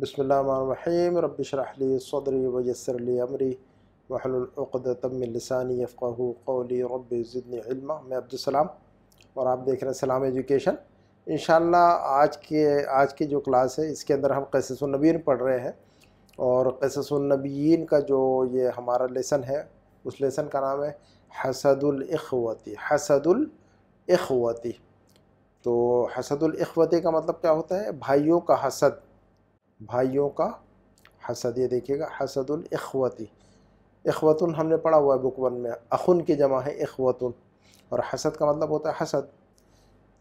बिस्मिल्लाहिर्रहमानिर्रहीम रब्बि इश्रह ली सदरी व यस्सिर ली अमरी वहलुल उक़दतम मिन लिसानी यफ़क़हू क़ौली रब्बि ज़िदनी इल्मा। मैं अब्दुस्सलाम और आप देख रहे हैं सलाम एजुकेशन। इंशाअल्लाह आज की जो क्लास है इसके अंदर हम क़िससुन नबीय्यीन पढ़ रहे हैं और क़िससुन नबीय्यीन का जो ये हमारा लेसन है उस लेसन का नाम है हसदुल इख़्वती। हसदुल इख़्वती तो हसदुल इख़्वती का मतलब क्या होता है? भाइयों का हसद। भाइयों का हसद, ये देखिएगा हसदुल इख़्वती। इख़्वतुन हमने पढ़ा हुआ है बुक 1 में, अखुन की जमा है इख़्वतुन और हसद का मतलब होता है हसद।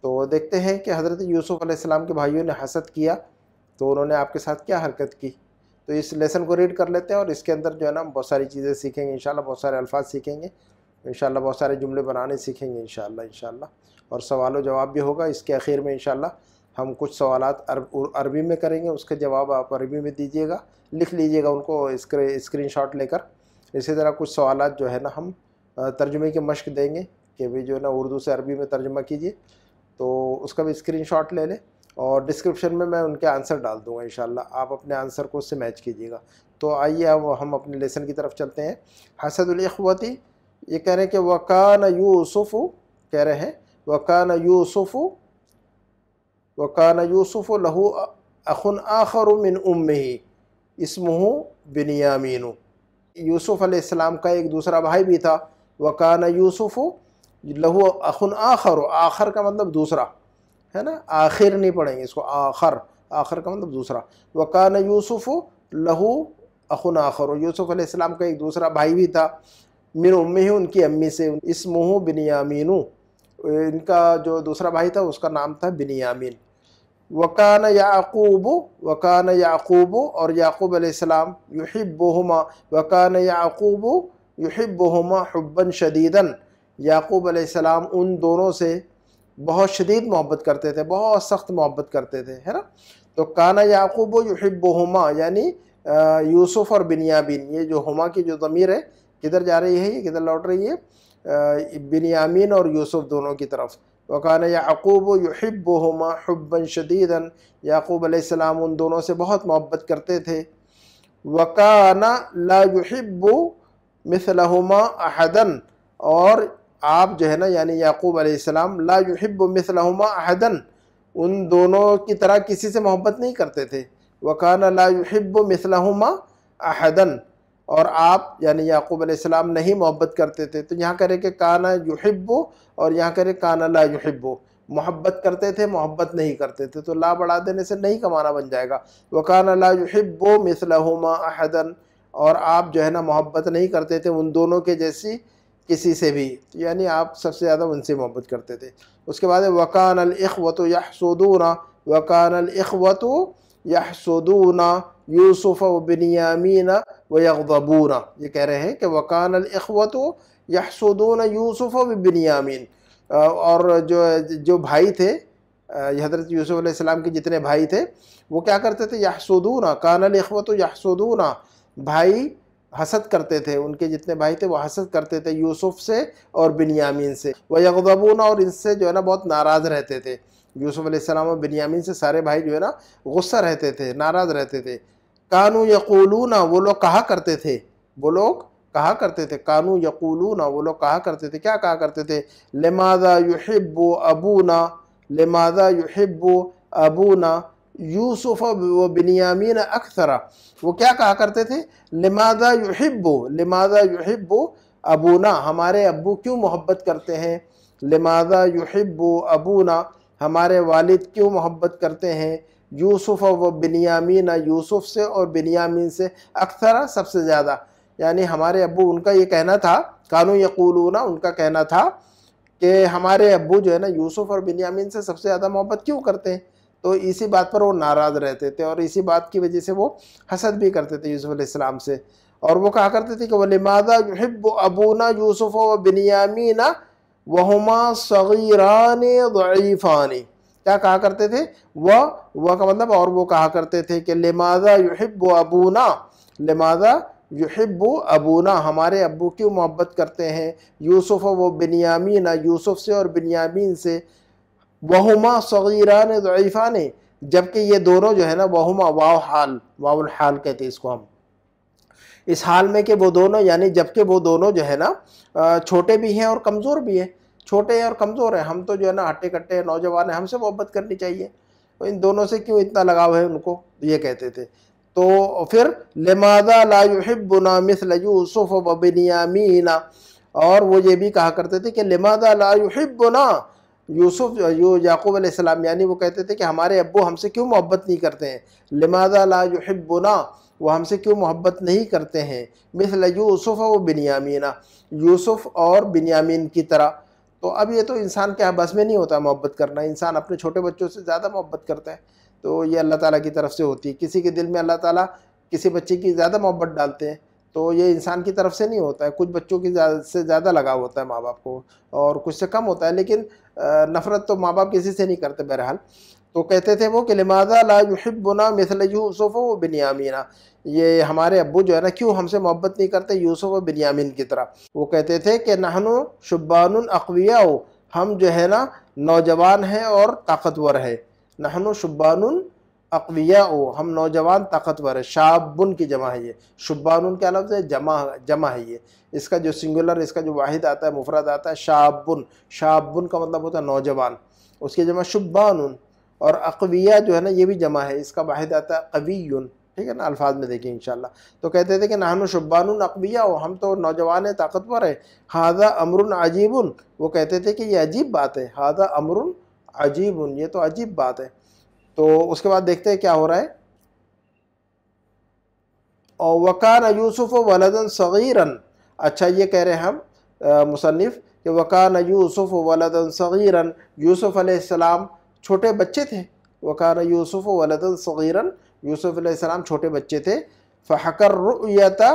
तो देखते हैं कि हज़रत यूसुफ़ अलैहिस्सलाम के भाइयों ने हसद किया तो उन्होंने आपके साथ क्या हरकत की। तो इस लेसन को रीड कर लेते हैं और इसके अंदर जो है ना बहुत सारी चीज़ें सीखेंगे इंशाल्लाह, बहुत सारे अल्फाज सीखेंगे इंशाल्लाह, बहुत सारे जुमले बनाने सीखेंगे इंशाल्लाह और सवाल जवाब भी होगा। इसके आखिर में इंशाल्लाह हम कुछ सवालात अरबी में करेंगे, उसके जवाब आप अरबी में दीजिएगा, लिख लीजिएगा उनको स्क्रीनशॉट लेकर। इसी तरह कुछ सवालात जो है ना हम तर्जुमे की मश्क देंगे कि भाई जो है ना उर्दू से अरबी में तर्जुमा कीजिए, तो उसका भी स्क्रीनशॉट ले लें और डिस्क्रिप्शन में मैं उनके आंसर डाल दूंगा इंशाल्लाह, आप अपने आंसर को उससे मैच कीजिएगा। तो आइए अब हम अपने लेसन की तरफ चलते हैं। हसदुल इख़्वती, ये कह रहे हैं कि वकान यूसुफ़ लहू अखुन आखर मिन उम्मिही इस्मुहु बिन्यामीन। यूसुफ़ अलैहिस्सलाम का एक दूसरा भाई भी था। वकान यूसुफ़ लहू अखुन आखर, आखर का मतलब दूसरा है ना, आखिर नहीं पढ़ेंगे इसको, आखर, आखर का मतलब दूसरा। वकान यूसुफ़ लहू अखुन आखर, यूसुफ़ अलैहिस्सलाम का एक दूसरा भाई भी था। मिन उम्मी, उनकी अम्मी से। इस्मुहु बिन्यामीन, इनका जो दूसरा भाई था उसका नाम था बिन्यामीन। वकान याकूब और याकूब अलैहिस्सलाम। युहिब्बुहुमा, वकान याकूब युहिब्बुहुमा हुब्बन शदीदन, याकूब अलैहिस्सलाम उन दोनों से बहुत शदीद मोहब्बत करते थे, बहुत सख्त मोहब्बत करते थे, है ना। तो काना याकूब युहिब्बुहुमा यानी यूसुफ़ और बिन्यामीन, ये जो हुमा की जो ज़मीर है किधर जा रही है, ये किधर लौट रही है? बिन्यामीन और यूसुफ़ दोनों की तरफ। वकाना याकूब युहिब्बुहुमा हुब्बन शदीदन, याकूब अलैहिस्सलाम उन दोनों से बहुत मोहब्बत करते थे। वकाना ला युहिब्बु मिसलहुमा अहदन, और आप जो है ना यानी याकूब अलैहिस्सलाम ला युहिब्बु मिसलहुमा अहदन, उन दोनों की तरह किसी से मोहब्बत नहीं करते थे। वकाना ला युहिब्बु मिसलहुमा अहदन, और आप यानी याकूब अलैहिस्सलाम नहीं मोहब्बत करते थे। तो यहाँ करें कि काना युहिब्बु और यहाँ करें काना ला युहिब्बु, मोहब्बत करते थे मोहब्बत नहीं करते थे, तो ला बढ़ा देने से नहीं कमाना बन जाएगा। वकाना ला युहिब्बु मिसलहुमा अहदन, और आप जो है ना मोहब्बत नहीं करते थे उन दोनों के जैसी किसी से भी, यानी आप सबसे ज़्यादा उनसे मोहब्बत करते थे। उसके बाद वकान अल-इख़्वतु यहसुदूना, वकान अल-इख़्वतु यहसुदूना यूसुफ़ व बिन्यामीन व यग़्ज़बूना। ये कह रहे हैं कि वकान अल-इख़्वतु यहसुदूना यूसुफ़ व बिन्यामीन, और जो भाई थे हज़रत यूसुफ़ अलैहिस्सलाम के जितने भाई थे वो क्या करते थे? यहसुदूना, कान अल-इख़्वतु यहसुदूना, भाई हसद करते थे, उनके जितने भाई थे वो हसद करते थे यूसुफ़ से और बिन्यामीन से। वह यग़्ज़बूना, और इनसे जो है ना बहुत नाराज़ रहते थे, यूसुफ़ अलैहिस्सलाम और बिन्यामीन से सारे भाई जो है ना गुस्सा रहते थे, नाराज़ रहते थे। कानू यक़ूलूना, वो लोग कहा करते थे कानू यक़ूलूना, वो लोग कहा करते थे, क्या कहा करते थे? लिमादा युहिब्बु अबूना यूसुफ़ व बिन्यामीन अक्सरा। वो क्या कहा करते थे? लिमादा युहिब्बु अबूना, हमारे अब्बू क्यों मोहब्बत करते हैं? लिमादा युहिब्बु अबूना, हमारे वालिद क्यों मोहब्बत करते हैं? यूसुफ़ व बिन्यामीन, यूसुफ़ से और बिन्यामीन से, अक्सरा सबसे ज़्यादा, यानी हमारे अब्बू। उनका ये कहना था, कानू यक़ूलूना, उनका कहना था कि हमारे अब्बू जो है ना यूसुफ़ और बिन्यामीन से सबसे ज़्यादा मोहब्बत क्यों करते हैं। तो इसी बात पर वो नाराज़ रहते थे और इसी बात की वजह से वो हसद भी करते थे यूसुफ़ अलैहिस्सलाम से। और वो कहा करते थे कि वलिमादा युहिब्बु अबूना यूसुफ़ व बिन्यामीन वहुमा सगीराने दईफ़ानी, क्या कहा करते थे? वह का मतलब, और वो कहा करते थे कि लिमादा युहिब्बु अबूना हमारे अब्बू क्यों मोहब्बत करते हैं? यूसुफ़ व बिन्यामीन, यूसुफ़ से और बिन्यामीन से। वहुमा सगीरान ज़ईफ़ान, जबकि ये दोनों जो है ना वहुमा वाव हाल, वाउल हाल कहते हैं इसको हम, इस हाल में कि वो दोनों यानी जबकि वो दोनों जो है ना छोटे भी हैं और कमज़ोर भी हैं, छोटे हैं और कमज़ोर हैं। हम तो जो है ना हट्टे कट्टे नौजवान हैं, हमसे मोहब्बत करनी चाहिए, इन दोनों से क्यों इतना लगाव है उनको, ये कहते थे। तो फिर लिमाज़ा ला युहिब्बुना मिस्ल यूसुफ व बिन्यामीन, और वो ये भी कहा करते थे कि लिमाज़ा ला युहिब्बुना यूसुफ याकूब अलैहिस्सलाम, यानी वो कहते थे कि हमारे अब्बू हमसे क्यों मोहब्बत नहीं करते हैं, लिमाज़ा ला युहिब्बुना, वो हमसे क्यों मोहब्बत नहीं करते हैं, मिस्ल यूसुफ व बिन्यामीन, यूसुफ और बिन्यामीन की तरह। तो अब ये तो इंसान के बस में नहीं होता मोहब्बत करना, इंसान अपने छोटे बच्चों से ज़्यादा मोहब्बत करता है, तो ये अल्लाह ताला की तरफ से होती है। किसी के दिल में अल्लाह ताला किसी बच्चे की ज़्यादा मोहब्बत डालते हैं, तो ये इंसान की तरफ से नहीं होता है, कुछ बच्चों की से ज़्यादा लगाव होता है माँ बाप को और कुछ से कम होता है, लेकिन नफ़रत तो माँ बाप किसी से नहीं करते। बहरहाल तो कहते थे वो कि लिमाज़ा ला युहिब्बुना मिस्ल यूसुफ व बिन्यामीन, ये हमारे अब्बू जो है ना क्यों हमसे मोहब्बत नहीं करते यूसुफ व बिन्यामीन की तरह। वो कहते थे कि नहनु शुब्बानुन अक़विया, हम जो है ना नौजवान हैं और ताकतवर है, नहनु शुब्बानुन अक़विया, हम नौजवान ताकतवर है, शाबुन की जमा है ये, शुब्बानुन क्या लफ्ज़ है, जमा है ये, इसका जो सिंगुलर इसका जो वाहिद आता है मुफरद आता है शाबुन, शाबुन का मतलब होता है नौजवान, उसकी जमा शुब्बानुन, और अक़विया जो है ना ये भी जमा है, इसका वाहिद आता है क़वियुन, ठीक है ना, अल्फाज में देखें इंशाल्लाह। तो कहते थे कि नाहनु शुब्बानुन अक़विया, हम तो नौजवान हैं ताकतवर है। हादा अमरुन अजीबुन, वो कहते थे कि ये अजीब बात है, हादा अमरुन अजीबुन, ये तो अजीब बात है। तो उसके बाद देखते हैं क्या हो रहा है। और वकान यूसुफ वलदन सगीरन, अच्छा ये कह रहे हैं हम मुसन्निफ़ कि वकान यूसुफ वलदन सगीरन, यूसुफ अलैहिस्सलाम छोटे बच्चे थे, वकान यूसुफ वलदन सगीरन, यूसुफ अलैहिस्सलाम छोटे बच्चे थे। फ़हकर रुयता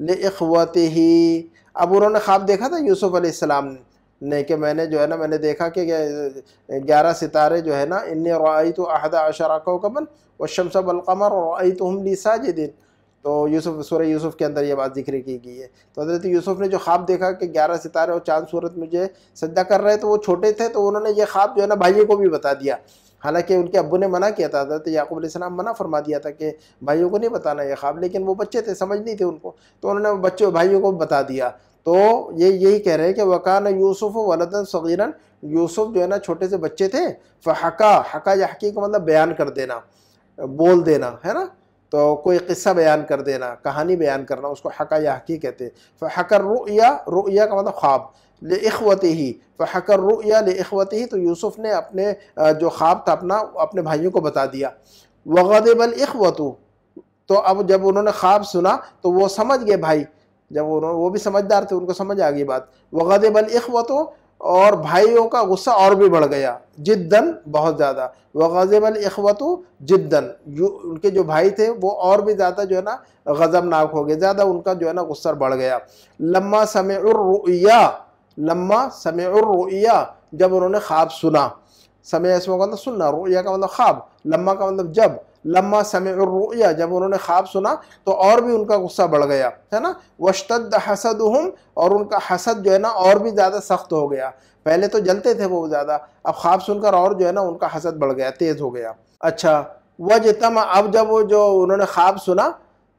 लिइख़्वतिही, अब उन्होंने ख्वाब देखा था यूसुफ अलैहिस्सलाम ने कि मैंने जो है ना मैंने देखा कि 11 सितारे जो है ना, इन्नी रअयतु अहदा अशरा कौकबन वश्शम्स वल क़मर रअयतुहुम ली साजिदीन, तो यूसुफ सूरह यूसुफ के अंदर ये बात जिक्र की गई है। तो हज़रत यूसुफ ने जो ख्वाब देखा कि 11 सितारे और चाँद सूरत मुझे सजदा कर रहे, तो वो छोटे थे तो उन्होंने ये ख्वाब जो है ना भाइयों को भी बता दिया, हालांकि उनके अब्बू ने मना किया था, हज़रत याक़ूब अलैहिस्सलाम मना फरमा दिया था कि भाइयों को नहीं बताना ये ख्वाब, लेकिन वो बच्चे थे समझ नहीं थे उनको, तो उन्होंने बच्चों भाइयों को बता दिया। तो ये यही कह रहे हैं कि वकान यूसुफ वलदन सगीरन, यूसुफ जो है ना छोटे से बच्चे थे। फ़हका, हका या हकी का मतलब बयान कर देना, बोल देना है ना, तो कोई किस्सा बयान कर देना, कहानी बयान करना, उसको हका या हकी कहते हैं। फ़हकर रुया, रुया का मतलब ख्वाब, लिइख़्वतिही, फ़हकर रुया लिइख़्वतिही, तो यूसुफ ने अपने जो ख्वाब था अपना अपने भाइयों को बता दिया। वग़दिबल इख़्वतु, तो अब जब उन्होंने ख्वाब सुना तो वो समझ गए भाई, जब उन्होंने वो भी समझदार थे, उनको समझ आ गई बात। वग़दिबल इख़्वतु, और भाइयों का गुस्सा और भी बढ़ गया, जिद्दन बहुत ज़्यादा, वग़ज़िबल इख़्वतु जिद्दन, उनके जो भाई थे वो और भी ज़्यादा जो है ना गज़बनाक हो गए, ज़्यादा उनका जो है ना गुस्सा बढ़ गया। लम्मा समिउर रुइया, लम्मा समिउर रुइया, जब उन्होंने ख्वाब सुना, समय इसमें मतलब सुनना, रुइया का मतलब ख्वाब, लम्मा का मतलब जब, लम्मा समिउर रुइया, जब उन्होंने ख्वाब सुना तो और भी उनका गुस्सा बढ़ गया, है ना। वश्तद हसदुहुम, और उनका हसद जो है ना और भी ज़्यादा सख्त हो गया, पहले तो जलते थे वो ज़्यादा, अब ख्वाब सुनकर और जो है ना उनका हसद बढ़ गया, तेज़ हो गया। अच्छा वजतमा, अब जब वो जो उन्होंने ख्वाब सुना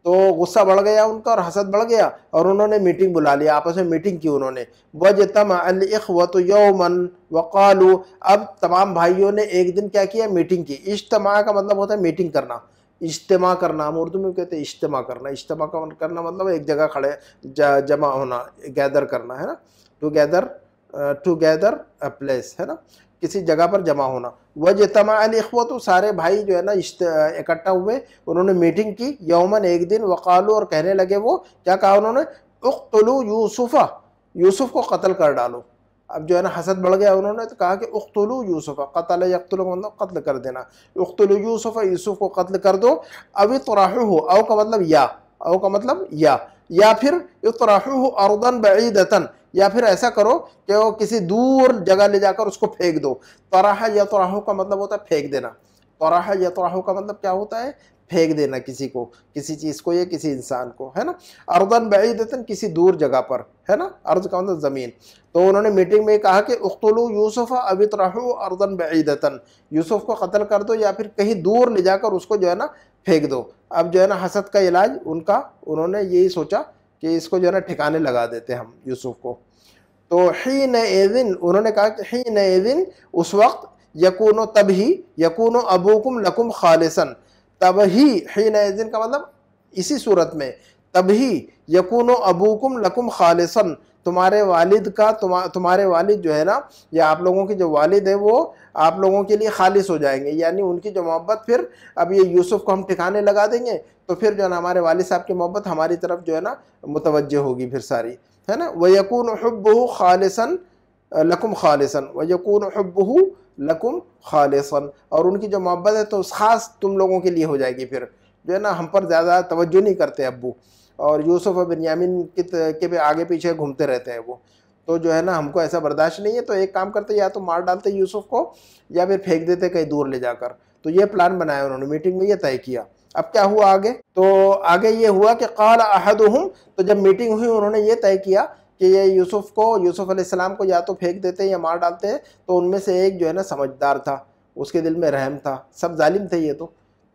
तो गुस्सा बढ़ गया उनका और हसद बढ़ गया, और उन्होंने मीटिंग बुला लिया, आपस में मीटिंग की उन्होंने। वजतमा अल इख़्वतु यौमन वक़ालू, अब तमाम भाइयों ने एक दिन क्या किया, मीटिंग की। इज्तिमा का मतलब होता है मीटिंग करना, इज्तिमा करना, हम उर्दू में कहते हैं इज्तिमा करना, इज्तिमा करना मतलब एक जगह खड़े जमा होना, गैदर करना, है ना, टुगेदर अ प्लेस, है ना, किसी जगह पर जमा होना। वजतमा अल-इख़्वत, तो सारे भाई जो है ना इकट्ठा हुए, उन्होंने मीटिंग की। यौमन एक दिन, वक़ालू, और कहने लगे वो, क्या कहा उन्होंने, उक़्तुलू यूसुफ़ा, यूसुफ़ को कत्ल कर डालो। अब जो है ना हसद बढ़ गया, उन्होंने तो कहा कि उक़्तुलू यूसुफ़ा, कत्ल यक़्तुलू मतलब कत्ल कर देना, उक़्तुलू यूसुफ़ा, यूसुफ़ को कत्ल कर दो। अव इतराहूहू, अव का मतलब या, अव का मतलब या फिर इतराहूहू अर्दन बईदतन, या फिर ऐसा करो कि वो किसी दूर जगह ले जाकर उसको फेंक दो। तराह या तराहू का मतलब होता है फेंक देना, तराह या तराहू का मतलब क्या होता है, फेंक देना किसी को, किसी चीज़ को या किसी इंसान को, है ना। अर्दन बैदतन, किसी दूर जगह पर, है ना। अर्ज का मतलब ज़मीन। तो उन्होंने मीटिंग में कहा कि उख्तुलू यूसुफ अबितरहू अर्दन बैदतन, यूसुफ को कत्ल कर दो या फिर कहीं दूर ले जाकर उसको जो है ना फेंक दो। अब जो है ना हसद का इलाज उनका, उन्होंने यही सोचा कि इसको जो है ना ठिकाने लगा देते हम यूसुफ को। तो हीन एज़िन, उन्होंने कहा कि हीन एज़िन, उस वक्त यकूनो, तब ही यकूनो अबूकुम लकुम खालिसन, तब ही, हीन एज़िन का मतलब इसी सूरत में, तब ही यकूनो अबूकुम लकुम खालिसन, तुम्हारे वालिद का, तुम्हारे वालिद जो है ना, या आप लोगों के जो वालिद है वो आप लोगों के लिए खालिस हो जाएंगे, यानी उनकी जो मोहब्बत, फिर अब ये यूसुफ को हम ठिकाने लगा देंगे तो फिर जो है ना हमारे वालिद साहब की मोहब्बत हमारी तरफ जो है ना मुतवज्जह होगी फिर सारी, है ना। वयकून हुब्बुहु खालिसन लकुम खालिसन, वयकून हुब्बुहु लकुम खालिसन, और उनकी जो मोहब्बत है तो ख़ास तुम लोगों के लिए हो जाएगी, फिर जो है ना हम पर ज़्यादा तवज्जो नहीं करते अब्बू, और यूसुफ और बिन्यामीन के आगे पीछे घूमते रहते हैं वो, तो जो है ना हमको ऐसा बर्दाश्त नहीं है, तो एक काम करते, या तो मार डालते यूसुफ को या फिर फेंक देते कहीं दूर ले जाकर। तो ये प्लान बनाया उन्होंने, मीटिंग में ये तय किया। अब क्या हुआ आगे, तो आगे ये हुआ कि क़ाल अहदुहुम, तो जब मीटिंग हुई उन्होंने ये तय किया कि ये यूसुफ अलैहिस्सलाम को या तो फेंक देते हैं या मार डालते हैं। तो उनमें से एक जो है ना समझदार था, उसके दिल में रहम था, सब जालिम थे ये तो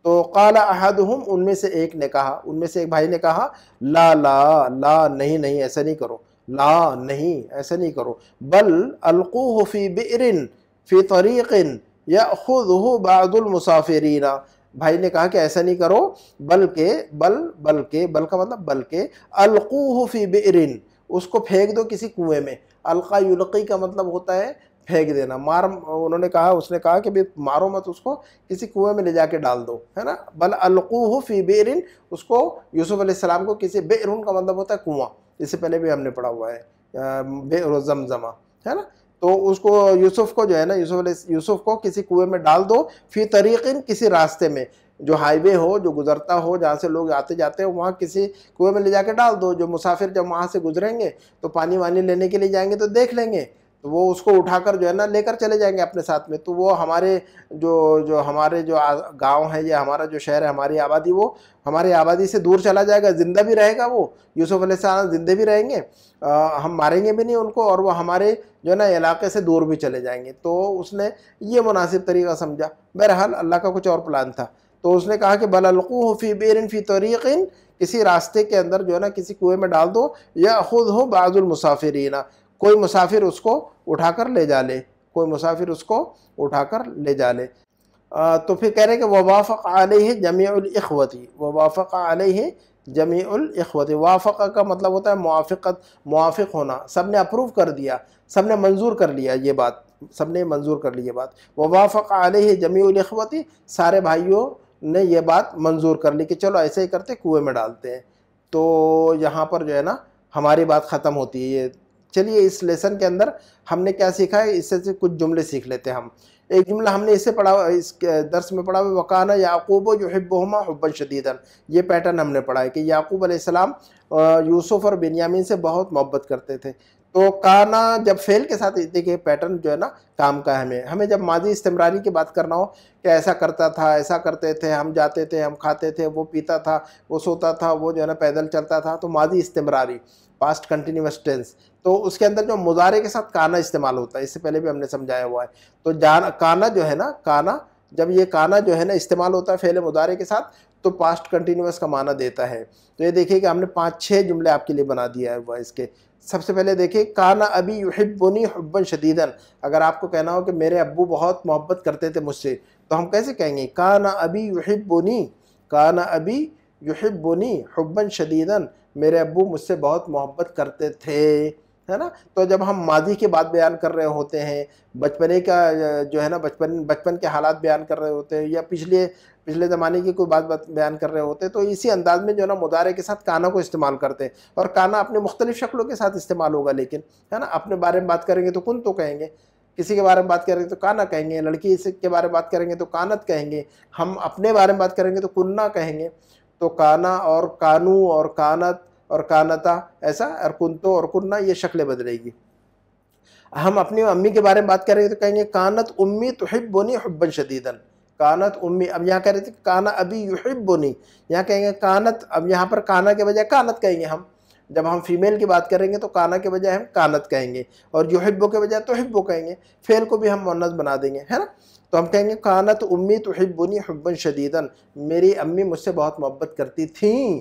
क़ाल अहदुहुम, उनमें से एक ने कहा, उनमें से एक भाई ने कहा, ला ला ला, नहीं नहीं ऐसा नहीं करो, ला नहीं ऐसा नहीं करो, बल अलक़ूहु फ़ी बि'रिन फ़ी तरीक़िन यअख़ुज़ुहु बअदुल मुसाफ़िरीना, भाई ने कहा कि ऐसा नहीं करो, बल्कि बल का मतलब बल्कि, अलक़ूहु फ़ी बि'रिन, उसको फेंक दो किसी कुएं में। अलका युलकी का मतलब होता है फेंक देना, मार, उन्होंने कहा, उसने कहा कि भाई मारो मत उसको, किसी कुएं में ले जाके डाल दो, है ना। बल अलक़ूहु फ़ी बि'रिन, उसको यूसुफ अलैहिस्सलाम को किसी, बि'रुन का मतलब होता है कुआं, इससे पहले भी हमने पढ़ा हुआ है बेर ज़मज़मा, है ना। तो उसको यूसुफ को जो है ना, यूसुफ को किसी कुएं में डाल दो, फ़ी तरीक़िन, किसी रास्ते में, जो हाईवे हो, जो गुज़रता हो, जहाँ से लोग आते जाते हो, वहाँ किसी कुएं में ले जाकर डाल दो। जो मुसाफिर जब वहाँ से गुजरेंगे तो पानी वानी लेने के लिए जाएंगे तो देख लेंगे, तो वो उसको उठाकर जो है ना लेकर चले जाएंगे अपने साथ में, तो वो हमारे जो हमारे गांव है या हमारा जो शहर है, हमारी आबादी, वो हमारी आबादी से दूर चला जाएगा, ज़िंदा भी रहेगा वो, यूसुफ अलैहिस्सलाम ज़िंदे भी रहेंगे, हम मारेंगे भी नहीं उनको, और वो हमारे जो है ना इलाके से दूर भी चले जाएंगे। तो उसने ये मुनासिब तरीक़ा समझा। बहरहाल अल्लाह का कुछ और प्लान था। तो उसने कहा कि बल अलक़ूहु फ़ी बि'रिन फ़ी तरीक़िन, किसी रास्ते के अंदर जो है ना किसी कुएँ में डाल दो, या खुद हो बाज़ुल मुसाफिरीना, कोई मुसाफिर उसको उठाकर ले जा ले, कोई मुसाफिर उसको उठाकर ले जा ले। तो फिर कह रहे कि ववाफ़क़ अलैहि जमीउल इख़्वती, ववाफ़क़ अलैहि जमीउल इख़्वती, वाफ़क़ का मतलब होता है मुआफ़क़त, मुआफ़िक़ होना, सब ने अप्रूव कर दिया, सब ने मंजूर कर लिया ये बात, सब ने मंजूर कर ली ये बात। ववाफ़क़ अलैहि जमीउल इख़्वती, सारे भाइयों ने ये बात मंजूर कर ली कि चलो ऐसे ही करते, कुएँ में डालते हैं। तो यहाँ पर जो है ना हमारी बात ख़त्म होती है। ये चलिए इस लेसन के अंदर हमने क्या सीखा है, इससे कुछ जुमले सीख लेते हैं हम। एक जुमला हमने इससे पढ़ा, इस दर्स में पढ़ा हुआ, वकाना याक़ूब युहिब्बुहुमा हुब्बन शदीदन, ये पैटर्न हमने पढ़ा है कि याक़ूब अलैहिस्सलाम यूसुफ और बिन्यामीन से बहुत मोहब्बत करते थे। तो काना जब फेल के साथ, देखिए पैटर्न जो है ना काम का है। हमें जब माजी इस्तेमरारी की बात करना हो कि ऐसा करता था, ऐसा करते थे, हम जाते थे, हम खाते थे, वो पीता था, वो सोता था, वो जो है ना पैदल चलता था, तो माजी इस्तेमरारी पास्ट कंटिन्यूस टेंस, तो उसके अंदर जो मुज़ारे के साथ काना इस्तेमाल होता है, इससे पहले भी हमने समझाया हुआ है। तो जाना, काना जो है ना, काना, जब ये काना जो है ना इस्तेमाल होता है फ़ेल मुज़ारे के साथ, तो पास्ट कंटिन्यूस का माना देता है। तो ये देखिए कि हमने 5-6 जुमले आपके लिए बना दिया है वह इसके। सबसे पहले देखिए, काना अबी युहिब्बुनी हुब्बन शदीदन, अगर आपको कहना हो कि मेरे अब्बू बहुत मोहब्बत करते थे मुझसे, तो हम कैसे कहेंगे, काना अबी युहिब्बुनी, काना अबी युहिब्बुनी हुब्बन शदीदन, मेरे अब्बू मुझसे बहुत मोहब्बत करते थे, है ना। तो जब हम माजी की बात बयान कर रहे होते हैं, बचपने का जो है ना, बचपन के हालात बयान कर रहे होते हैं, या पिछले ज़माने की कोई बात बयान कर रहे होते हैं, तो इसी अंदाज में जो है ना मुदारे के साथ काना को इस्तेमाल करते हैं। और काना अपने मुख्तलिफ़ शक्लों के साथ इस्तेमाल होगा, लेकिन है ना, अपने बारे में बात करेंगे तो कुन तो कहेंगे, किसी के बारे में बात करेंगे तो काना कहेंगे, लड़की के बारे में बात करेंगे तो कानत कहेंगे, हम अपने बारे में बात करेंगे तो कुन्ना कहेंगे। तो काना और कानू और कानत और कानता, ऐसा, और कुंतो और कुन्ना, ये शक्लें बदलेगी। हम अपनी अम्मी के बारे में बात करेंगे तो कहेंगे कानत उम्मी तुहिब्बुनी हुब्बन शदीदन, कानत उम्मी, अब यहाँ कह रहे थे काना अभी युहिब्बुनी, यहाँ कहेंगे कानत, अब यहाँ पर काना के बजाय कानत कहेंगे हम। जब हम फीमेल की बात करेंगे तो काना के बजाय हम कानत कहेंगे, और युहिब्बो के बजाय तो हिब्बो कहेंगे। फेल को भी हम मुअन्नस बना देंगे, है ना। तो हम कहेंगे कानत उम्मी तुहिब्बुनी हुब्बन शदीदन, मेरी अम्मी मुझसे बहुत मोहब्बत करती थी,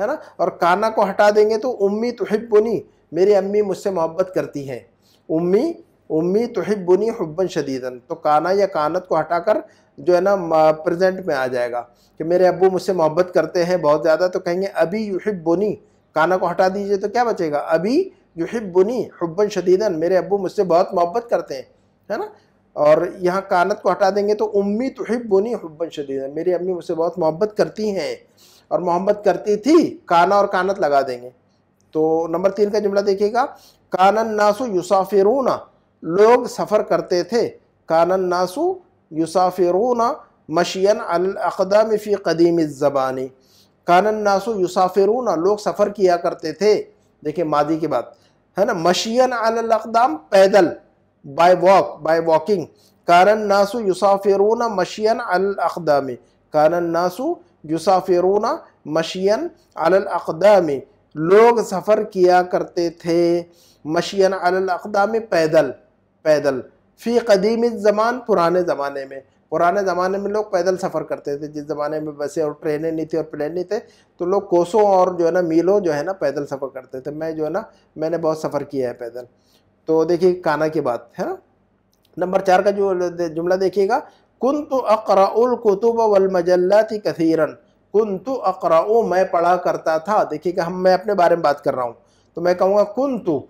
है ना। और काना को हटा देंगे तो उम्मी तुहिब्बुनी, मेरी अम्मी मुझसे मोहब्बत करती है। उम्मी उम्मी तुहिब्बुनी हुब्बन शदीदन, तो काना या कानत को हटाकर जो है ना प्रेजेंट में आ जाएगा कि मेरे अब्बू मुझसे मोहब्बत करते हैं बहुत ज़्यादा। तो कहेंगे अभी युहिब्बुनी, काना को हटा दीजिए तो क्या बचेगा, अभी युहिब्बुनी हुब्बन शदीदन, मेरे अब्बू मुझसे बहुत मोहब्बत करते हैं, है ना। और यहाँ कानत को हटा देंगे तो उम्मी तुहिब्बुनी हुब्बन शदीदन, मेरी अम्मी मुझसे बहुत मोहब्बत करती हैं और मोहब्बत करती थी, काना और कानत लगा देंगे। तो नंबर 3 का जुमला देखिएगा, कानन नासु युसाफिरूना, लोग सफ़र करते थे। कानन नासु युसाफिरूना मशियन अल अक़दाम फ़ी क़दीम ज़बानी, कानन नासु युसाफिरूना, लोग सफ़र किया करते थे। देखिए मादी की बात है ना, मशियन अल अक़दाम पैदल, बाय वॉक बाय वॉकिंग। कानन नासु युसाफिरूना मशियन अल अक़दाम, कानन नासु युसाफिरूना मशियन अल अक़दाम, लोग सफ़र किया करते थे मशियन अल अक़दाम पैदल पैदल, फ़ी क़दीम ज़मान, पुराने ज़माने में। पुराने ज़माने में लोग पैदल सफ़र करते थे, जिस ज़माने में बसें और ट्रेनें नहीं थी और प्लेन नहीं थे, तो लोग कोसों और जो है ना मीलों जो है ना पैदल सफ़र करते थे। मैं जो है ना मैंने बहुत सफ़र किया है पैदल। तो देखिए काना की बात है ना। नंबर 4 का जो जुमला देखिएगा, कुन्तु अक़राउल कुतुब वल मजल्लाति कसीरन, कुन्तु अक़राउ, मैं पढ़ा करता था। देखिए कि हम मैं अपने बारे में बात कर रहा हूँ तो मैं कहूँगा कुन्तु,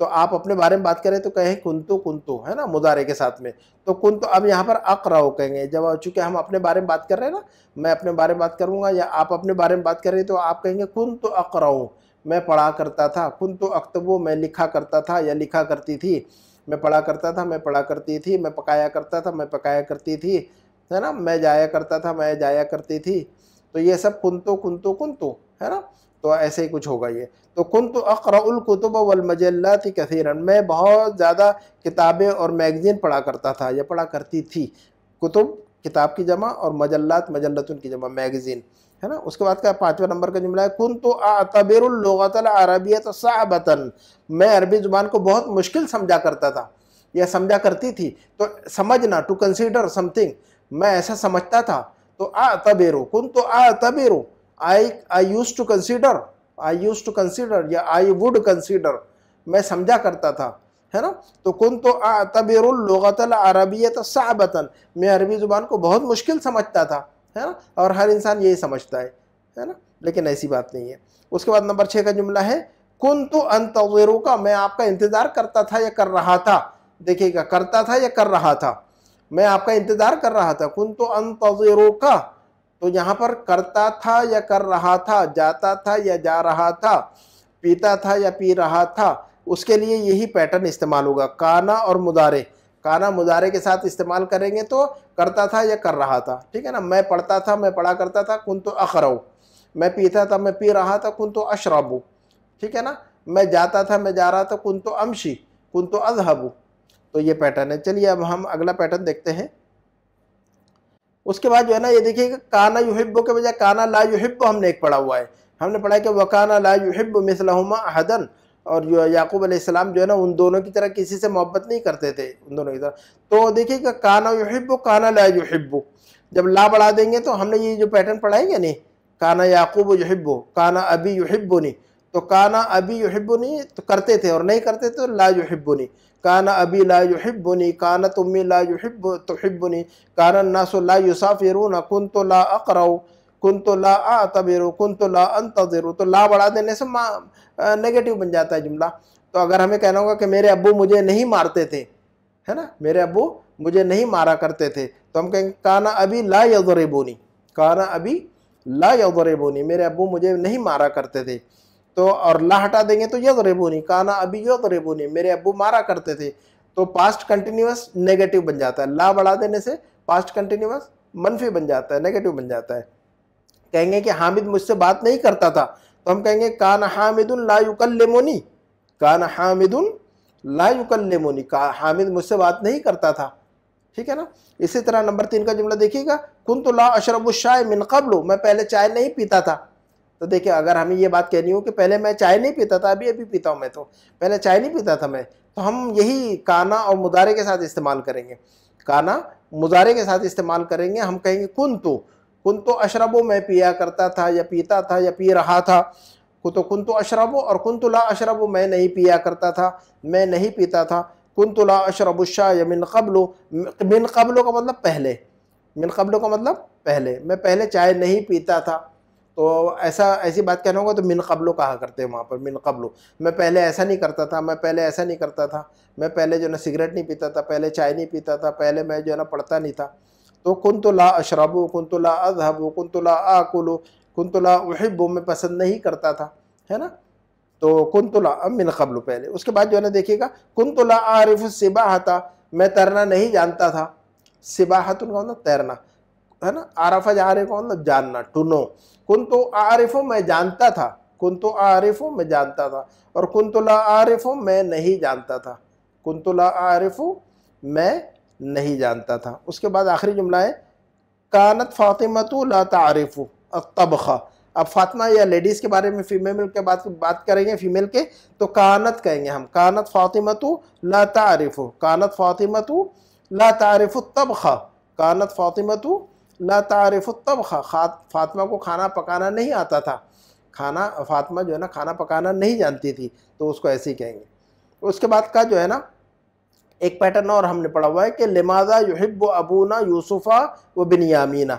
तो आप अपने बारे में बात करें तो कहें कुन्तु कुन्तु, है ना, मुज़ारे के साथ में। तो कुन्तु, अब यहाँ पर अक़राउ कहेंगे। जब चूँकि हम अपने बारे में बात कर रहे हैं ना, मैं अपने बारे में बात करूँगा या आप अपने बारे में बात करें तो आप कहेंगे कुन्तु अक़राउ, मैं पढ़ा करता था। कुन्तु अक्तबु, मैं लिखा करता था या लिखा करती थी। मैं पढ़ा करता था, मैं पढ़ा करती थी। मैं पकाया करता था, मैं पकाया करती थी, है ना। मैं जाया करता था, मैं जाया करती थी। तो ये सब कुन्तु कुन्तु कुन्तु, है ना। तो ऐसे ही कुछ होगा ये। तो कुन्तु अक़राउल कुतुब वल मजल्लाति कसीरन, मैं बहुत ज़्यादा किताबें और मैगज़ीन पढ़ा करता था या पढ़ा करती थी। कुतुब किताब की जमा और मजल्लात मजल्लतुन की जमा, मैगज़ीन, है ना। उसके बाद का 5वां नंबर का जुमला है, कुन्तु अअतबिरुल लुग़तल अरबियत सअबतन, मैं अरबी ज़ुबान को बहुत मुश्किल समझा करता था या समझा करती थी। तो समझना, टू कंसीडर समथिंग, मैं ऐसा समझता था। तो अअतबिरु, कुन्तु अअतबिरु, I use to consider, I use to consider या आई वुड कंसीडर, मैं समझा करता था, है ना। तो कुन्तु अअतबिरुल लुग़तल अरबियत सअबतन, मैं अरबी ज़ुबान को बहुत मुश्किल समझता था, है ना। और हर इंसान यही समझता है ना, लेकिन ऐसी बात नहीं है। उसके बाद नंबर 6 का जुमला है, कुन्तु अंतज़िरुका, मैं आपका इंतज़ार करता था या कर रहा था। देखिएगा, करता था या कर रहा था, मैं आपका इंतज़ार कर रहा था। कुन्तु अंतज़िरुका, तो यहाँ पर करता था या कर रहा था, जाता था या जा रहा था, पीता था या पी रहा था। उसके लिए यही पैटर्न इस्तेमाल होगा, काना और मुदारे। काना मुदारे के साथ इस्तेमाल करेंगे तो करता था या कर रहा था, ठीक है ना। मैं पढ़ता था, मैं पढ़ा करता था। कुन्तु अक़राउ, मैं पीता था, मैं पी रहा था। कुन्तु अशरबु, ठीक है ना। मैं जाता था, मैं जा रहा था। कुन्तु अमशी, कुन्तु अज़हबु। तो ये पैटर्न है। चलिए अब हम अगला पैटर्न देखते हैं। उसके बाद जो है ना ये देखिएगा, काना युहिब्बो के बजाय काना ला युहिब्बो हमने एक पढ़ा हुआ है। हमने पढ़ा है कि वकाना ला युहिब्बो मिसलहुमा अहदन, और याकूब अलैहिस्सलाम जो है ना उन दोनों की तरह किसी से मोहब्बत नहीं करते थे, उन दोनों की तरह। तो देखिएगा, काना युहिब्बो काना ला युहिब्बो, जब ला बढ़ा देंगे तो हमने ये जो पैटर्न पढ़ाएंगे नहीं, काना याकूब युहिब्बो, काना अबी युहिब्बुनी, तो काना अबी युहिब्बुनी तो करते थे और नहीं करते तो ला युहिब्बुनी। काना अबी ला युहिब्बुनी, काना तुम्मी ला तुहिब्बुनी, काना नासु ला युसाफिरूना, कुन्तु ला अक़राउ, कुन्तु ला अअतबिरु, कुन्तु ला अंतज़िरु। तो ला बढ़ा देने से नेगेटिव बन जाता है जुमला। तो अगर हमें कहना होगा कि मेरे अब्बू मुझे नहीं मारते थे, है ना, मेरे अब्बू मुझे नहीं मारा करते थे, तो हम कहेंगे काना अबी ला यज़रिबुनी, काना अबी ला यज़रिबुनी, मेरे अब्बू मुझे नहीं मारा करते थे। तो और ला हटा देंगे तो यज़रिबुनी, काना अबी यज़रिबुनी, मेरे अब्बू मारा करते थे। तो पास्ट कंटिन्यूस नेगेटिव बन जाता है। ला बढ़ा देने से पास्ट कंटिन्यूस मनफी बन जाता है, नेगेटिव बन जाता है। कहेंगे कि हामिद मुझसे बात नहीं करता था, तो हम कहेंगे काना हामिदुन ला युकल्लिमुनी, काना हामिदुन ला युकल्लिमुनी, हामिद मुझसे बात नहीं करता था, ठीक है ना। इसी तरह नंबर 3 का जुमला देखिएगा, कुंतु ला अशरबु शाय मिन क़ब्लु, मैं पहले चाय नहीं पीता था। तो देखिए अगर हमें ये बात कहनी हो कि पहले मैं चाय नहीं पीता था, अभी अभी पीता हूँ मैं, तो पहले चाय नहीं पीता था मैं, तो हम यही काना और मुदारे के साथ इस्तेमाल करेंगे, काना मुदारे के साथ इस्तेमाल करेंगे। हम कहेंगे कुंतु, कुंतु अशरबो मैं पिया करता था या पीता था या पी रहा था, तो कुंतु अशरबो, और कुंतु ला अशरबो मैं नहीं पिया करता था, मैं नहीं पीता था। कुंतु ला अशरबु शाय मिन क़ब्लु, मिन क़ब्लु का मतलब पहले, मिन क़ब्लु का मतलब पहले, मैं पहले चाय नहीं पीता था। तो ऐसा ऐसी बात कहना होगा तो मिन क़ब्लु कहा करते हैं वहाँ पर, मिन क़ब्लु, मैं पहले ऐसा नहीं करता था, मैं पहले ऐसा नहीं करता था, मैं पहले जो ना सिगरेट नहीं पीता था, पहले चाय नहीं पीता था, पहले मैं जो है ना पढ़ता नहीं था। तो कुंतु ला अशरबु, कुंतु ला अज़हबु, कुंतु ला आकुलु, कुंतु ला उहिब्बु मैं पसंद नहीं करता था, है ना। तो कुंतु ला मिन क़ब्लु पहले। उसके बाद जो है ना देखिएगा, कुंतु ला आरिफु सिबाहता, मैं तैरना नहीं जानता था। सिबाहत उनका मतलब तैरना, है ना। आरफा जारे का मतलब जानना, टू नो। कुंतु आरिफु मैं जानता था, कुंतु आरिफु मैं जानता था, और कुंतु ला आरिफु मैं नहीं जानता था, कुंतु ला आरिफु मैं नहीं जानता था। उसके बाद आखिरी जुमला है, कानत फातिमतु ला तारिफु अत्तबखा। अब फातिमा या लेडीज़ के बारे में फीमेल के बात करेंगे, फीमेल के, तो कानत कहेंगे हम, कानत फातिमतु ला तारिफु, कानत फातिमतु ला तारिफु अत्तबखा, कानत फातिमतु ला तारिफु अत्तबखा। फातिमा को खाना पकाना नहीं आता था, खाना, फातिमा जो है ना खाना पकाना नहीं जानती थी, तो उसको ऐसे ही कहेंगे। उसके बाद का जो है ना एक पैटर्न और हमने पढ़ा हुआ है कि लिमाजा युहिब्बु अबूना यूसुफ़ा व बिन्यामीना,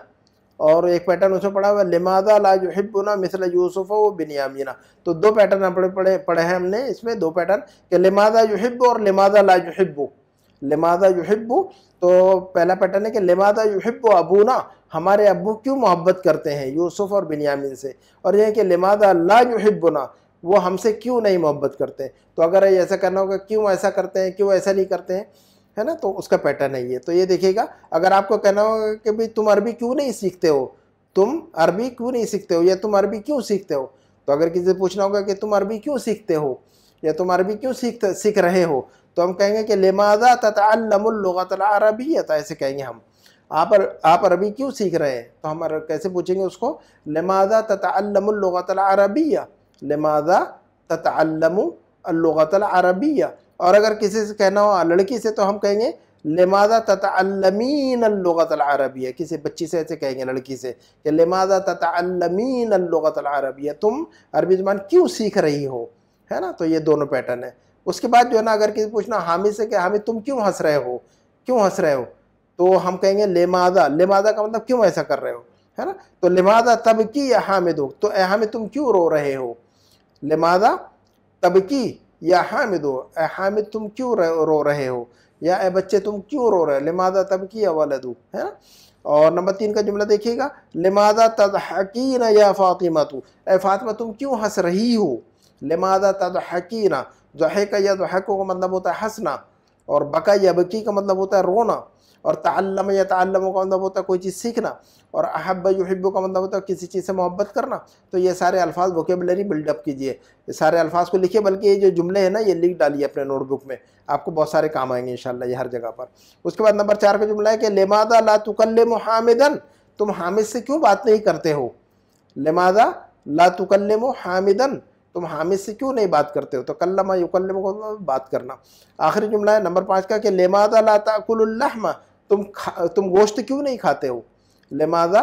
और एक पैटर्न उसमें पढ़ा हुआ है लिमाजा ला युहिब्बुना मिसल यूसुफ़ा व बिन्यामीना। तो दो पैटर्न हम पढ़े हैं हमने, इसमें दो पैटर्न कि लिमाजा युहिब्बु और लिमाजा ला युहिब्बु। लिमाजा युहिब्बु, तो पहला पैटर्न है कि लिमाजा युहिब्बु अबूना, हमारे अबू क्यों मोहब्बत करते हैं यूसुफ़ और बिन्यामीन से। और यह कि लिमाजा ला युहिब्बुना, वो हमसे क्यों नहीं मोहब्बत करते। तो अगर ये ऐसा करना होगा, क्यों ऐसा करते हैं, क्यों ऐसा नहीं करते हैं, है ना, तो उसका पैटर्न है ये। तो ये देखिएगा, अगर आपको कहना होगा कि भाई तुम अरबी क्यों नहीं सीखते हो, तुम अरबी क्यों नहीं सीखते हो, या तुम अरबी क्यों सीखते हो, तो अगर किसी से पूछना होगा कि तुम अरबी क्यों सीखते हो या तुम अरबी क्यों सीख रहे हो, तो हम कहेंगे कि लिमाज़ा ततअल्लमुल लुग़तल अरबिय्यह, ऐसे कहेंगे हम, आप अरबी क्यों सीख रहे हैं। तो हम कैसे पूछेंगे उसको, लिमाज़ा ततअल्लमुल लुग़तल अरबिय्यह, लिमाज़ा ततअल्लमु अल्लुग़तल अरबिय्यह। और अगर किसी से कहना हो लड़की से, तो हम कहेंगे लिमाज़ा ततअल्लमीन अल्लुग़तल अरबिय्यह, किसी बच्ची से ऐसे कहेंगे लड़की से कि लिमाज़ा ततअल्लमीन अल्लुग़तल अरबिय्यह, तुम अरबी ज़ुबान क्यों सीख रही हो, है ना। तो ये दोनों पैटर्न है। उसके बाद जो है ना अगर किसी पूछना हामिद से कि हामिद तुम क्यों हंस रहे हो, क्यों हंस रहे हो, तो हम कहेंगे लिमाज़ा, लिमाज़ा का मतलब क्यों ऐसा कर रहे हो, है ना। तो लिमाज़ा तबकी या हामिदो, तो ए हामिद तुम क्यों रो रहे हो, लिमाज़ा तबकी या हामिदो, ए हामिद तुम क्यों रो रहे हो, या ए बच्चे तुम क्यों रो रहे हो, लिमाज़ा तबकी या वलदू, है ना। और नंबर 3 का जुमला देखिएगा, लिमाज़ा तदहकीना या फातिमातु, ए फातिमा तुम क्यों हंस रही हो, लिमाज़ा तदहकीना। ज़हका या ज़हको का मतलब होता है हंसना, और बका या बकी का मतलब होता है रोना, और तअल्लम या तअल्लम का मतलब होता है कोई चीज़ सीखना, और अहब्ब युहिब्बु का मतलब होता है किसी चीज़ से मोहब्बत करना। तो ये सारे अल्फाज वोकेबलरी बिल्डअप कीजिए, ये सारे अल्फाज को लिखिए, बल्कि ये जो जुमले हैं ना ये लिख डालिए अपने नोटबुक में, आपको बहुत सारे काम आएंगे इंशाल्लाह ये हर जगह पर। उसके बाद नंबर 4 का जुमला है कि लिमाज़ा ला तुकल्लिमु हामिदन, तुम हामिद से क्यों बात नहीं करते हो, लिमाज़ा ला तुकल्लिमु हामिदन, तुम हामिद से क्यों नहीं बात करते हो, तो कल्लमा युकल्लिमु को बात करना। आखिरी जुमला है नंबर 5 का कि लिमाज़ा ला ताकुलुल लहमा, तुम गोश्त क्यों नहीं खाते हो, लिमाज़ा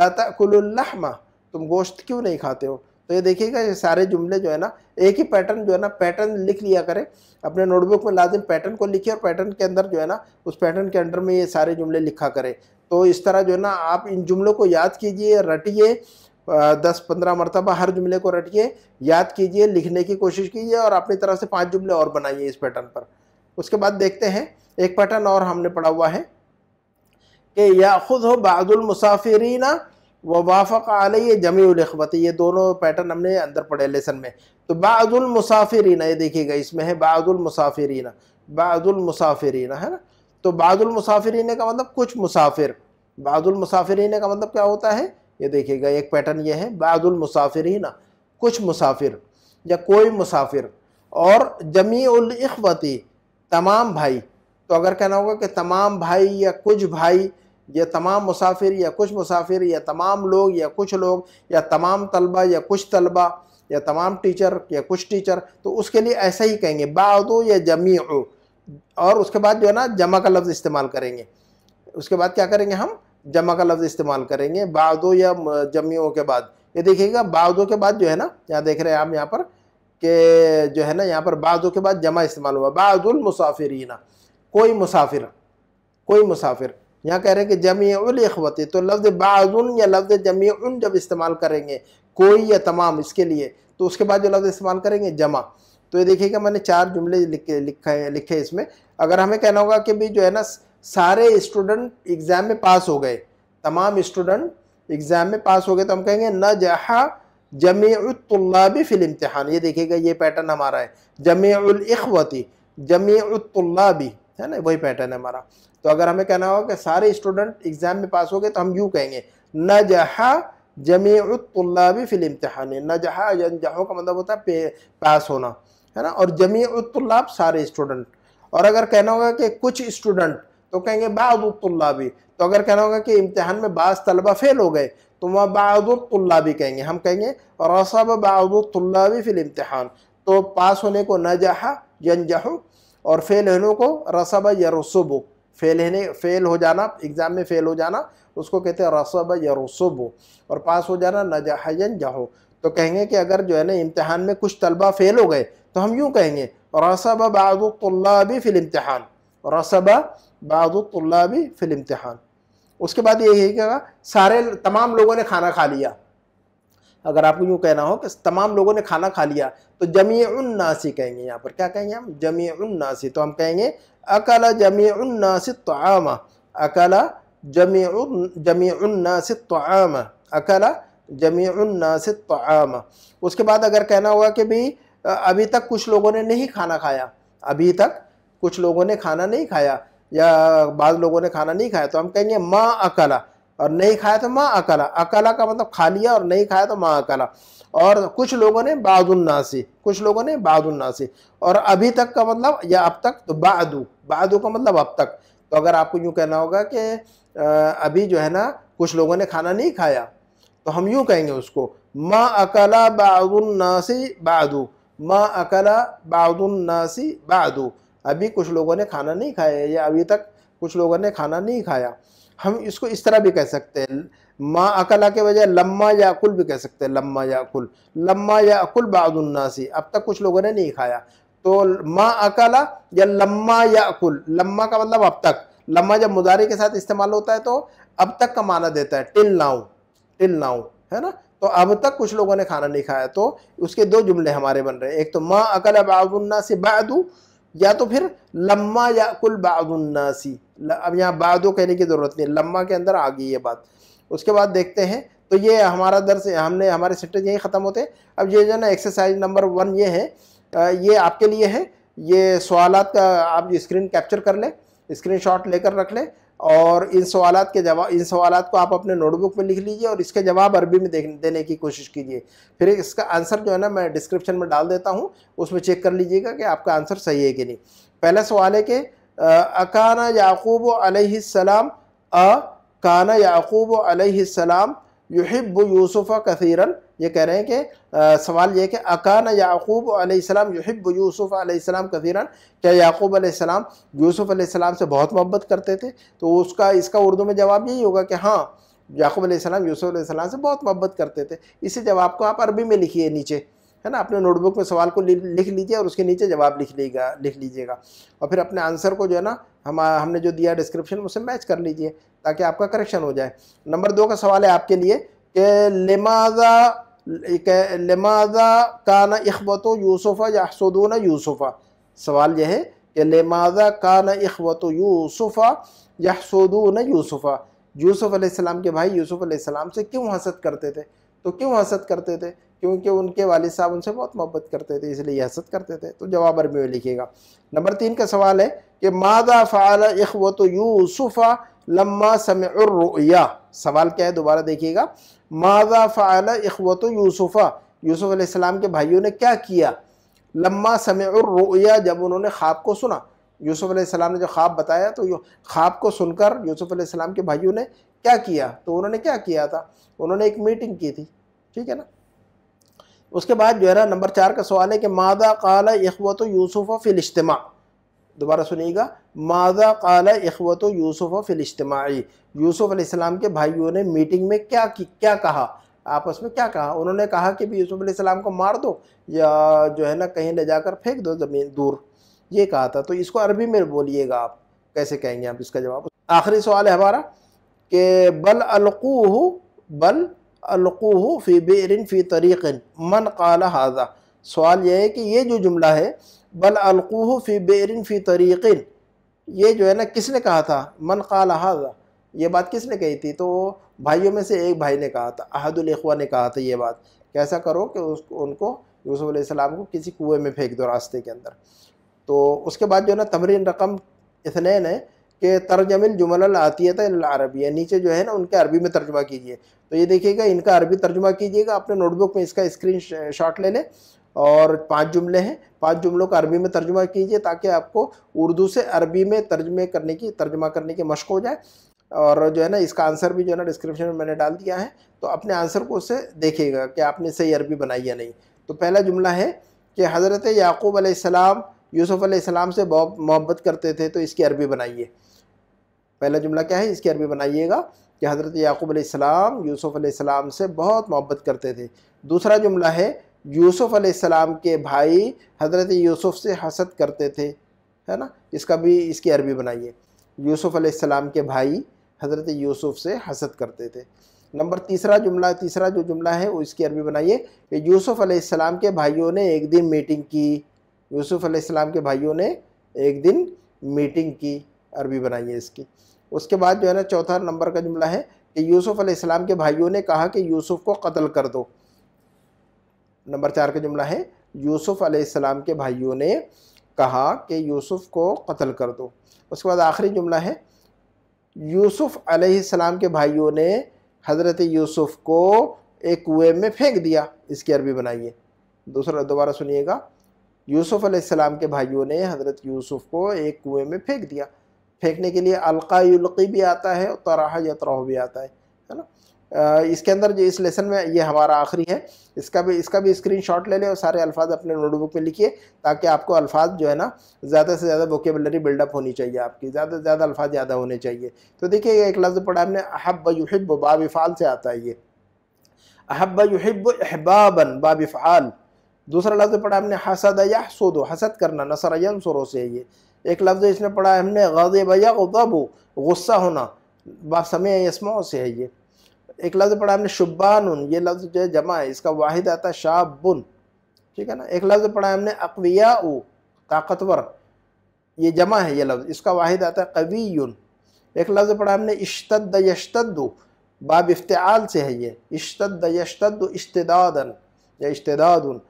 ला ताकुलुल लहमा, तुम गोश्त क्यों नहीं खाते हो। तो ये देखिएगा ये सारे जुमले जो है ना एक ही पैटर्न जो है ना, पैटर्न लिख लिया करें अपने नोटबुक में, लाजिम पैटर्न को लिखिए और पैटर्न के अंदर जो है ना उस पैटर्न के अंडर में ये सारे जुमले लिखा करें। तो इस तरह जो है ना आप इन जुमलों को याद कीजिए, रटिए 10-15 मरतबा, हर जुमले को रटिए, याद कीजिए, लिखने की कोशिश कीजिए, और अपनी तरफ से 5 जुमले और बनाइए इस पैटर्न पर। उसके बाद देखते हैं एक पैटर्न और हमने पढ़ा हुआ है कि याखुज़हु बादुल मुसाफिरीना व वाफ़क़ अलैहि जमीउल इख़्वती, ये दोनों पैटर्न हमने अंदर पढ़े लेसन में। तो बादुल मुसाफिरीना, ये देखिएगा इसमें है बादुल मुसाफिरीना, बादुल मुसाफिरीना, है ना। तो बादुल मुसाफिरीना का मतलब कुछ मुसाफिर, बादुल मुसाफिरीना का मतलब क्या होता है, ये देखिएगा एक पैटर्न ये है, बादुल मुसाफिरीना कुछ मुसाफिर या कोई मुसाफिर, और जमीउल इख़्वती तमाम भाई, तो अगर कहना होगा कि तमाम भाई या कुछ भाई या तमाम मुसाफिर या कुछ मुसाफिर या तमाम लोग या कुछ लोग या तमाम तलबा या कुछ तलबा या तमाम टीचर या कुछ टीचर, तो उसके लिए ऐसा ही कहेंगे बादो या जमीउ, और उसके बाद जो है ना जमा का लफ्ज़ इस्तेमाल करेंगे। उसके बाद क्या करेंगे, हम जमा का लफ्ज़ इस्तेमाल करेंगे बादो या जमीउ के बाद। ये देखिएगा बादो के बाद जो है ना, यहाँ देख रहे हैं आप यहाँ पर कि जो है ना यहाँ पर बादो के बाद जमा इस्तेमाल हुआ, बादुल मुसाफिरीना, कोई मुसाफिर, कोई मुसाफिर। यहाँ कह रहे हैं कि जमीउल इख्वती, तो लफ्ज़ बादुन या लफ्ज़ जमीउन जब इस्तेमाल करेंगे कोई या तमाम इसके लिए, तो उसके बाद जो लफ्ज़ इस्तेमाल करेंगे जमा। तो ये देखिएगा मैंने चार जुमले लिखे इसमें। अगर हमें कहना होगा कि भी जो है ना सारे स्टूडेंट एग्ज़ाम में पास हो गए, तमाम स्टूडेंट एग्ज़ाम में पास हो गए, तो हम कहेंगे नजहा जमीउत्तुल्लाबी फिल इम्तिहान। ये देखिएगा ये पैटर्न हमारा है, जमीउल इख्वती जमीउत्तुल्लाबी, है ना, वही पैटर्न है हमारा। तो अगर हमें कहना होगा कि सारे स्टूडेंट एग्ज़ाम में पास हो गए, तो हम यूँ कहेंगे नजहा जमीउत्तुल्लाबी फिल इम्तिहान। नजहा, यंजहु का मतलब होता है पास होना, है ना, और जमीउत्तुल्लाब सारे स्टूडेंट। और अगर कहना होगा कि कुछ स्टूडेंट, तो कहेंगे बादुत्तुल्लाबी। तो अगर कहना होगा कि इम्तिहान में बास तलबा फेल हो गए, तो वहाँ बादुत्तुल्लाबी कहेंगे, हम कहेंगे रसब बादुत्तुल्लाबी फिल इम्तिहान। तो पास होने को नजहा यंजहु और फेल होने को रसब यरसुबु, फेल हो जाना, एग्ज़ाम में फेल हो जाना उसको कहते हैं रसब यरसुबु, और पास हो जाना नजहा यंजहु। तो कहेंगे कि अगर जो है ना इम्तिहान में कुछ तलबा फेल हो गए, तो हम यूँ कहेंगे रसब बादुत्तुल्लाबी फिल इम्तिहान, रसबा बादुत्तुल्लाबी फिल इम्तिहान। उसके बाद यही है कि सारे तमाम लोगों ने खाना खा लिया, अगर आपको यूँ कहना हो कि तमाम लोगों ने खाना खा लिया, तो जमीउन नासी कहेंगे। यहाँ पर क्या कहेंगे हम, जमीउन नासी। तो हम कहेंगे अकला जमीउन नासी तआमा, अकला जमीउन नासी तआमा, अकला जमीउन नासी तआमा। उसके बाद अगर कहना होगा कि भी अभी तक कुछ लोगों ने नहीं खाना खाया, अभी तक कुछ लोगों ने खाना नहीं खाया या बाद लोगों ने खाना नहीं खाया, तो हम कहेंगे माँ अकला, और नहीं खाया तो माँ अकला। अकला का मतलब खा लिया और नहीं खाया तो माँ अकला। और कुछ लोगों ने बादुन्नासी, कुछ लोगों ने बादुन्नासी, और अभी तक का मतलब या अब तक, तो बादू, बादू का मतलब अब तक। तो अगर आपको यूँ कहना होगा कि अभी जो है ना कुछ लोगों ने खाना नहीं खाया, तो हम यूँ कहेंगे उसको माँ अकला बादुन्नासी बादू, माँ अकला बादुन्नासी बादू। अभी कुछ लोगों ने खाना नहीं खाया या अभी तक कुछ लोगों ने खाना नहीं खाया। हम इसको इस तरह भी कह सकते हैं, माँ अकला के बजाय लम्मा याकुल भी कह सकते हैं, लम्मा याकुल, लम्मा याकुल बादुन्नासी, अब तक कुछ लोगों ने नहीं खाया। तो माँ अकला या लम्मा याकुल, लम्मा का मतलब अब तक, लम्मा जब मुदारे के साथ इस्तेमाल होता है तो अब तक का माना देता है, टिल नाउ, टिल नाउ, है ना। तो अब तक कुछ लोगों ने खाना नहीं खाया, तो उसके दो जुमले हमारे बन रहे हैं, एक तो माँ अकला बादुन्नासी बादू, या तो फिर लम्मा याकुल बादुन्नासी। अब यहाँ बादो कहने की ज़रूरत नहीं, लम्मा के अंदर आ गई ये बात। उसके बाद देखते हैं, तो ये हमारा दर्स, हमने हमारे सेंटेंस यहीं ख़त्म होते हैं। अब ये जो है ना एक्सरसाइज नंबर 1 ये है, ये आपके लिए है। ये सवालात का आप स्क्रीन कैप्चर कर लें, स्क्रीनशॉट लेकर रख लें, और इन सवालात के जवाब, इन सवालात को आप अपने नोटबुक में लिख लीजिए और इसके जवाब अरबी में देने की कोशिश कीजिए। फिर इसका आंसर जो है ना मैं डिस्क्रिप्शन में डाल देता हूँ, उसमें चेक कर लीजिएगा कि आपका आंसर सही है कि नहीं। पहला सवाल है कि अकाना याकूब अलैहिस्सलाम, अकाना याकूब अलैहिस्सलाम युहिब्बु यूसुफ़ा कसीरन। ये कह रहे हैं कि सवाल ये है कि अकान याकूब अलैहिस्सलाम युहिब्बु यूसुफ़ अलैहिस्सलाम कसीरन, क्या याकूब अलैहिस्सलाम यूसुफ़ अलैहिस्सलाम से बहुत मोहब्बत करते थे? तो उसका, इसका उर्दू में जवाब यही होगा कि हाँ, याकूब अलैहिस्सलाम यूसुफ़ अलैहिस्सलाम से बहुत मोहब्बत करते थे। इसी जवाब को आप अरबी में लिखिए नीचे, है ना, अपने नोटबुक में सवाल को लिख लीजिए और उसके नीचे जवाब लिख लीजिएगा, और फिर अपने आंसर को जो है ना हमने जो दिया डिस्क्रिप्शन में उसे मैच कर लीजिए ताकि आपका करेक्शन हो जाए। नंबर 2 का सवाल है आपके लिए कि लिमाज़ा काना इख्वतो यूसुफ़ा यहसुदूना यूसुफ़ा। सवाल यह है कि लिमाज़ा काना इख्वतो यूसुफ़ा यहसुदूना यूसुफ़ा, यूसुफ़ अलैहिस्सलाम के भाई यूसुफ़ अलैहिस्सलाम से क्यों हसद करते थे? तो क्यों हसद करते थे? क्योंकि उनके वालिद साहब उनसे बहुत मोहब्बत करते थे, इसलिए हसद करते थे। तो जवाब अरबी में लिखिएगा। नंबर 3 का सवाल है कि मादा फ़अल इख्वत यूसुफ़ा लम्मा समिअ रुया। सवाल क्या है, दोबारा देखिएगा, मादा फ़अल इख्वत यूसुफ़ा, यूसुफ़ अलैहिस्सलाम के भाइयों ने क्या किया, लम्मा समिअ रुया, जब उन्होंने ख्वाब को सुना। यूसुफ अलैहिस्सलाम ने जो ख्वाब बताया तो ख्वाब को सुनकर यूसुफ अलैहिस्सलाम के भाइयों ने क्या किया, तो उन्होंने क्या किया था, उन्होंने एक मीटिंग की थी, ठीक है ना। उसके बाद जो है ना नंबर 4 का सवाल है कि मादा काला इखवत यूसुफ फिल इज्तिमा, दोबारा सुनिएगा, मादा काला इखवत यूसुफ फिल इज्तिमाई, यूसुफ अलैहिस्सलाम के भाइयों ने मीटिंग में क्या कहा, आपस में क्या कहा। उन्होंने कहा कि भी यूसुफ अलैहिस्सलाम को मार दो या जो है ना कहीं ले जाकर फेंक दो ज़मीन दूर, ये कहा था। तो इसको अरबी में बोलिएगा आप, कैसे कहेंगे आप इसका जवाब। आखिरी सवाल है हमारा कि बल अलकूहु फी बेरिन फी तरीक़िन मन काला हाजा। सवाल यह है कि ये जो जुमला है बल अलकूहु फी बेरिन फी तरीक़िन, ये जो है ना किसने कहा था, मन काला हाजा, ये बात किसने कही थी, तो भाइयों में से एक भाई ने कहा था, अहदुल इख्वा ने कहा था ये बात, कैसा करो कि उनको यूसुफ अलैहिस्सलाम को किसी कुएं में फेंक दो रास्ते के अंदर। तो उसके बाद जो है ना तमरीन रकम 2 है कि तर्जमिल जुमल आतियत अरबी, नीचे जो है ना उनके अरबी में तर्जुमा कीजिए। तो ये देखिएगा इनका अरबी तर्जुमा कीजिएगा, अपने नोटबुक में इसका स्क्रीन शॉट ले लें और 5 जुमले हैं, 5 जुमलों का अरबी में तर्जुमा कीजिए ताकि आपको उर्दू से अरबी में तर्जुमा करने की मशक़ हो जाए। और जो है ना इसका आंसर भी जो है ना डिस्क्रिप्शन में मैंने डाल दिया है, तो अपने आंसर को उससे देखिएगा कि आपने सही अरबी बनाई या नहीं। तो पहला जुमला है कि हज़रत याक़ूब अलैहिस्सलाम यूसुफ अलैहिस्सलाम से बहुत मोहब्बत करते थे, तो इसकी अरबी बनाइए। पहला जुमला क्या है, इसकी अरबी बनाइएगा कि हज़रत याक़ूब अलैहिस्सलाम यूसुफ अलैहिस्सलाम से बहुत मोहब्बत करते थे। दूसरा जुमला है यूसुफ अलैहिस्सलाम के भाई हज़रत यूसुफ से हसद करते थे, है ना, इसकी अरबी बनाइए, यूसुफ अलैहिस्सलाम के भाई हज़रत यूसुफ से हसद करते थे। नंबर 3 जुमला, 3 जो जुमला है वो इसकी अरबी बनाइए कि यूसुफ अलैहिस्सलाम के भाइयों ने एक दिन मीटिंग की, यूसुफ अलैहिस्सलाम के भाइयों ने एक दिन मीटिंग की, अरबी बनाइए इसकी। उसके बाद जो है ना 4 नंबर का जुमला है कि यूसुफ अलैहिस्सलाम के भाइयों ने कहा कि यूसुफ को कत्ल कर दो। नंबर 4 का जुमला है यूसुफ अलैहिस्सलाम के भाइयों ने कहा कि यूसुफ को कत्ल कर दो। उसके बाद आखिरी जुमला है यूसुफ अलैहिस्सलाम के भाइयों ने हज़रत यूसुफ को एक कुएं में फेंक दिया, इसकी अरबी बनाइए। दोबारा सुनिएगा, यूसुफ अलैहिस्सलाम के भाइयों ने हज़रत यूसुफ को एक कुएं में फेंक दिया। फेंकने के लिए अलका युल्की भी आता है और तराह यतराह भी आता है ना। इसके अंदर जो इस लेसन में ये हमारा आखिरी है, इसका भी स्क्रीनशॉट ले लें और सारे अल्फाज अपने नोटबुक में लिखिए ताकि आपको अल्फाज जो है ना ज़्यादा से ज़्यादा वोकेबुलरी बिल्डअप होनी चाहिए, आपकी ज़्यादा से ज़्यादा अल्फाज ज़्यादा होने चाहिए। तो देखिए एक लफ्ज़ पढ़ा हमने अहब्ब युहिब्ब बाब इफ़ाल से आता है, ये अहब्ब युहिब्ब अहबाबन बाब इफ़ाल। दूसरा लफ्ज़ पढ़ा हमने हसद यहसद, हसद करना नसर यंसुर से, ये एक लफ्ज़ इसने पढ़ा हमने ग़ाज़िब यग़ज़ब, गुस्सा होना बाब समे यसमो से है। ये एक लफ्ज़ पढ़ा हमने शुब्बान, ये लफ्ज़ जो है जमा है, इसका वाहिद आता है शाबुन, ठीक है ना। एक लफ्ज़ पढ़ा हमने अक़विया, ताकतवर, ये जमा है, ये लफ्ज़ इसका वाहिद आता है कवीयुन। एक लफ्ज़ पढ़ा हमने इश्तद यश्तद बाब इफ्तिआल से है, ये इश्तद यश्तद इश्तिदादन या इश्तिदादुन,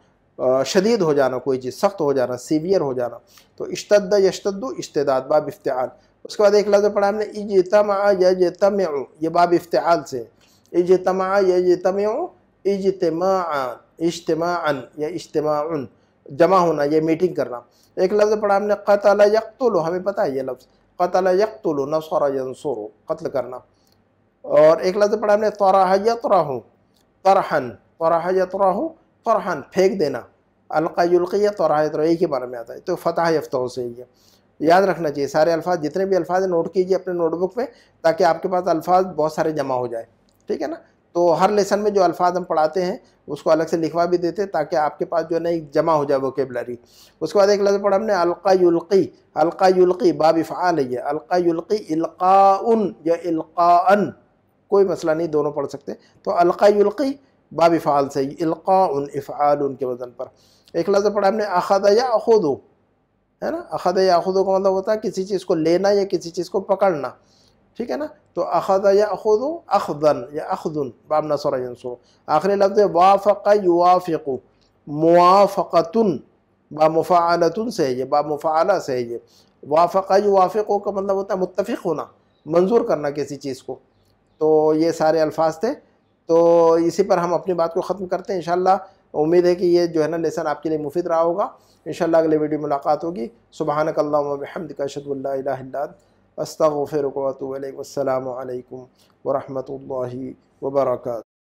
शदीद हो जाना, कोई चीज़ सख्त हो जाना, सीवियर हो जाना, तो इश्तद यश्तद इश्तिदाद बाब इफ्तिआल। उसके बाद एक लफ्ज़ पढ़ा हमने इज्तमा यज्तमउ, ये बाब इफ्तिआल से, इज्तमा यज्तमउ इज्तिमाअन इज्तिमाअन या इज्तिमाउन, जमा होना, ये मीटिंग करना। एक लफ्ज़ पढ़ा हमने क़तल यक़तुल, हमें पता है ये लफ्ज़ क़तल यक़तुल नसर यंसुर, कत्ल करना। और एक लफ्ज़ पढ़ा हमने तरह यतरहु तरहन, तरह यतरहु तरहन, फेंक देना, अलका युल्की तरह यतरहु, एक ही बारे में आता है, तो फतह यफ्तहु से ही है। याद रखना चाहिए सारे अल्फाज, जितने भी अल्फाज नोट कीजिए अपने नोटबुक में ताकि आपके पास अल्फाज बहुत सारे जमा हो जाए, ठीक है ना। तो हर लेसन में जो अल्फाज हम पढ़ाते हैं उसको अलग से लिखवा भी देते हैं ताकि आपके पास जो है ना एक जमा हो जाए वोकेबलरी। उसके बाद एक लफ्ज़ पढ़ा हमने अलका युल्की, अलका युल्की बाब इफ़ाल है, अलका युल्की इल्क़ाउन या इल्क़ाअन, कोई मसला नहीं, दोनों पढ़ सकते। तो अलका युल्की बाब इफ़ाल से, इल्क़ाउन इफ़ालुन के वज़न पर। एक लफ्ज़ पढ़ा हमने अख़द याख़ुद, है ना, अख़द याख़ुद का मतलब होता है किसी चीज़ को लेना या किसी चीज़ को पकड़ना, ठीक है ना। तो अख़द याख़ुद अख़दन या अख़दन बाब नसर यंसुर। आखिरी लफ्ज़ वाफ़क़ युवाफ़िक़ु मुवाफ़क़तुन बाब मुफ़ाअलतुन से है, ये बाब मुफ़ाअला से है। ये वाफ़क़ युवाफ़िक़ु का मतलब होता है मुत्तफ़िक़ होना, मंजूर करना किसी चीज़ को। तो ये सारे अल्फाज थे। तो इसी पर हम अपनी बात को ख़त्म करते हैं। इंशाअल्लाह उम्मीद है कि ये जो है ना लेसन आपके लिए मुफीद रहा होगा। इंशाल्लाह अगले वीडियो में मुलाकात होगी। सुबहानकल्लाहुम्मा बिहम्दिका अशहदु अल्ला इलाहा इल्ला अंत अस्तगफिरुका व अतूबु इलैक। वस्सलामु अलैकुम व रहमतुल्लाहि व बरकातुहू।